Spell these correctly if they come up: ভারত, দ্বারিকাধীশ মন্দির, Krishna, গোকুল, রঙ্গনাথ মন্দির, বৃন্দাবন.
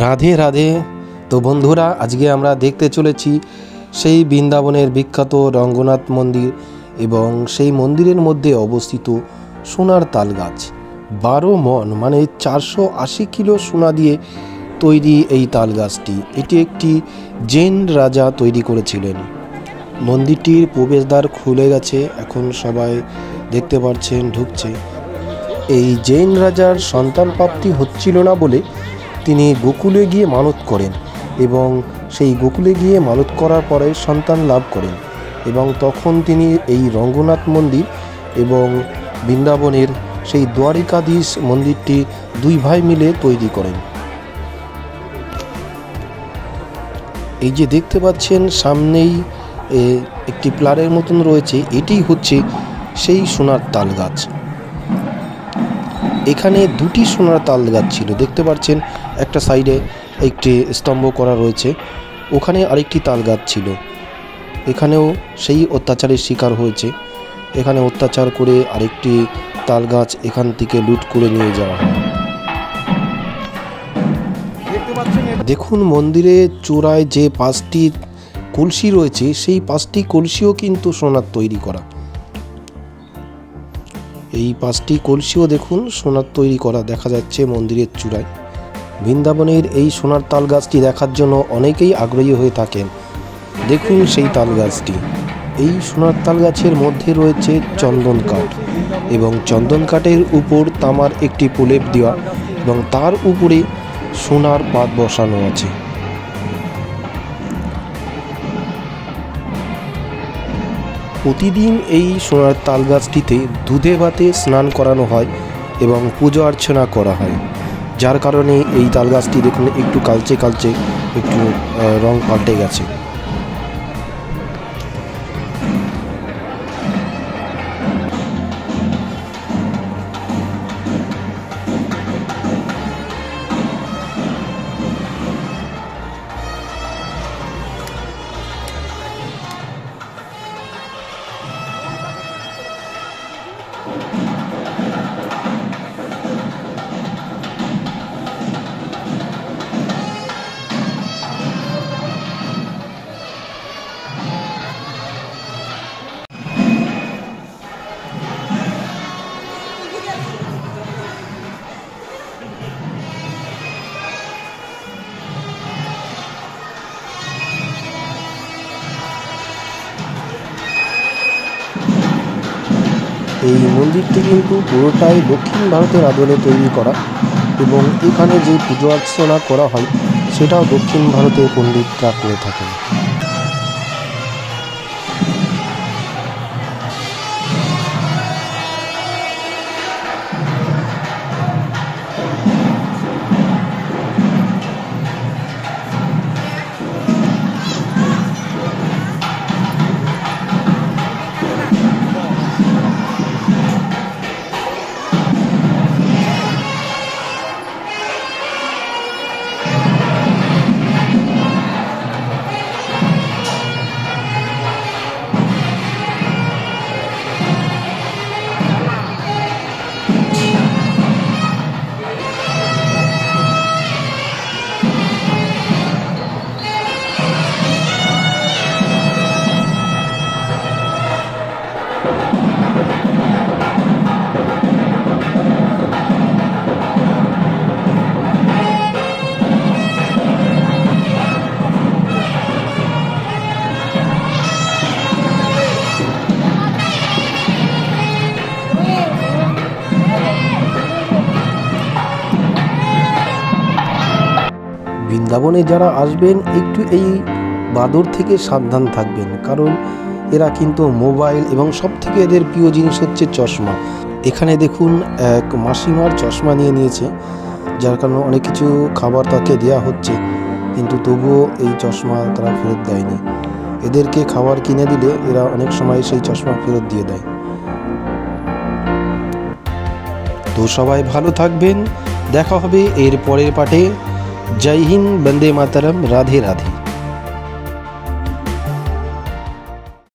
राधे राधे। तो बंधुरा आजके आमरा देखते चलेছি সেই বৃন্দাবনের বিখ্যাত রঙ্গনাথ मंदिर এবং সেই মন্দিরের মধ্যে অবস্থিত সোনার তাল গাছ। 12 মণ মানে 480 কিলো সোনা দিয়ে তৈরি এই তাল গাছটি। এটি একটি জেন রাজা তৈরি করেছিলেন। মন্দিরটির প্রবেশদ্বার খুলে গেছে, এখন সবাই দেখতে পাচ্ছেন ঢুকছে। এই জেন রাজার সন্তান প্রাপ্তি হচ্ছিল না বলে তিনি গোকুলে গিয়ে মানত করেন এবং সেই গোকুলে গিয়ে মানত করার পরে সন্তান লাভ করেন এবং তখন তিনি এই রঙ্গনাথ মন্দির এবং বৃন্দাবনের সেই দ্বারিকাধীশ মন্দিরটি দুই ভাই মিলে তৈরি করেন। এই যে দেখতে পাচ্ছেন সামনেই একটি প্লারের মতন রয়েছে, এটি হচ্ছে সেই সোনার তাল গাছ। এখানে দুটি সোনার তাল গাছ ছিল, দেখতে পাচ্ছেন একটা সাইডে একটি স্তম্ভ করা রয়েছে, ওখানে আরেকটি তাল গাছ ছিল। এখানেও সেই অত্যাচারের শিকার হয়েছে, এখানে অত্যাচার করে আরেকটি তাল গাছ এখান থেকে লুট করে নিয়ে যাওয়া হয়। দেখুন মন্দিরে চূড়ায় যে 5টি কলসি রয়েছে সেই 5টি কলসিও কিন্তু সোনার তৈরি করা। এই 5টি কলসিও দেখুন সোনার তৈরি করা দেখা যাচ্ছে মন্দিরের চূড়ায়। বৃন্দাবনের এই সোনার তাল গাছটি দেখার জন্য অনেকেই আগ্রহী হয়ে থাকেন। দেখুন সেই তাল গাছটি। এই সোনার তাল গাছের মধ্যে রয়েছে চন্দন কাঠ এবং চন্দন কাঠের উপর তামার একটি প্রলেপ দেওয়া এবং তার উপরে সোনার পাত বসানো আছে। প্রতিদিন এই সোনার তাল গাছটিতে দুধে ভাতে স্নান করানো হয় এবং পূজা অর্চনা করা হয়, যার কারণে এই তাল গাছটি দেখুন একটু কালচে কালচে একটু রং পাল্টে গেছে। এই মন্দিরটি কিন্তু পুরোটাই দক্ষিণ ভারতের আদলে তৈরি করা এবং এখানে যে পুজো অর্চনা করা হয় সেটাও দক্ষিণ ভারতের পণ্ডিতরা করে থাকেন। বৃন্দাবনে যারা আসবেন একটু এই বাদর থেকে সাবধান থাকবেন, কারণ এরা কিন্তু মোবাইল এবং সবথেকে এদের প্রিয় জিনিস হচ্ছে চশমা। এখানে দেখুন এক মাসিমার চশমা নিয়ে নিয়েছে, যার কারণে অনেক কিছু খাবার তাকে দেওয়া হচ্ছে কিন্তু তবুও এই চশমা তারা ফেরত দেয়নি। এদেরকে খাবার কিনে দিলে এরা অনেক সময় সেই চশমা ফেরত দিয়ে দেয়। তো সবাই ভালো থাকবেন, দেখা হবে এর পরের পাঠে। जय हिंद, वंदे मातरम, राधे राधे।